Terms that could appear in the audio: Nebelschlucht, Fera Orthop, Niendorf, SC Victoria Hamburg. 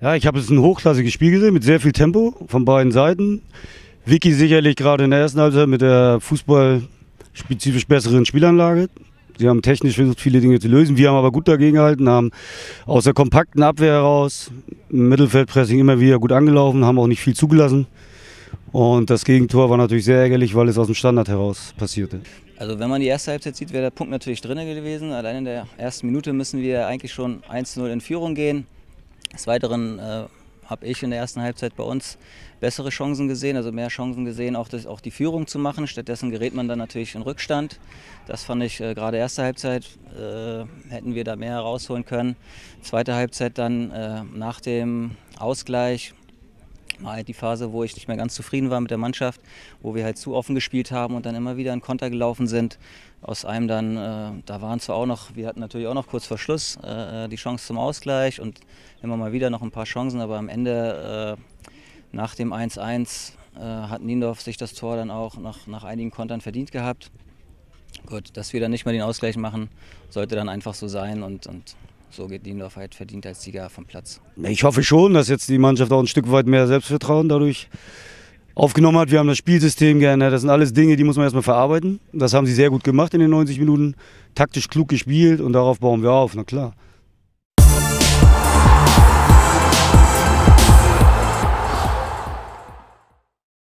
Ja, ich habe jetzt ein hochklassiges Spiel gesehen mit sehr viel Tempo von beiden Seiten. Vicky sicherlich gerade in der ersten Halbzeit mit der fußballspezifisch besseren Spielanlage. Sie haben technisch versucht, viele Dinge zu lösen. Wir haben aber gut dagegen gehalten, haben aus der kompakten Abwehr heraus im Mittelfeldpressing immer wieder gut angelaufen, haben auch nicht viel zugelassen. Und das Gegentor war natürlich sehr ärgerlich, weil es aus dem Standard heraus passierte. Also wenn man die erste Halbzeit sieht, wäre der Punkt natürlich drin gewesen. Allein in der ersten Minute müssen wir eigentlich schon 1:0 in Führung gehen. Des Weiteren habe ich in der ersten Halbzeit bei uns bessere Chancen gesehen, also mehr Chancen gesehen, auch die Führung zu machen. Stattdessen gerät man dann natürlich in Rückstand. Das fand ich gerade erste Halbzeit, hätten wir da mehr herausholen können. Zweite Halbzeit dann nach dem Ausgleich, war halt die Phase, wo ich nicht mehr ganz zufrieden war mit der Mannschaft, wo wir halt zu offen gespielt haben und dann immer wieder in Konter gelaufen sind. Aus einem dann, da waren zwar auch noch, wir hatten natürlich auch noch kurz vor Schluss die Chance zum Ausgleich und immer mal wieder noch ein paar Chancen, aber am Ende nach dem 1:1 hat Niendorf sich das Tor dann auch nach einigen Kontern verdient gehabt. Gut, dass wir dann nicht mehr den Ausgleich machen, sollte dann einfach so sein und so geht Niendorf halt verdient als Sieger vom Platz. Ich hoffe schon, dass jetzt die Mannschaft auch ein Stück weit mehr Selbstvertrauen dadurch aufgenommen hat. Wir haben das Spielsystem geändert. Das sind alles Dinge, die muss man erstmal verarbeiten. Das haben sie sehr gut gemacht in den 90 Minuten. Taktisch klug gespielt und darauf bauen wir auf, na klar.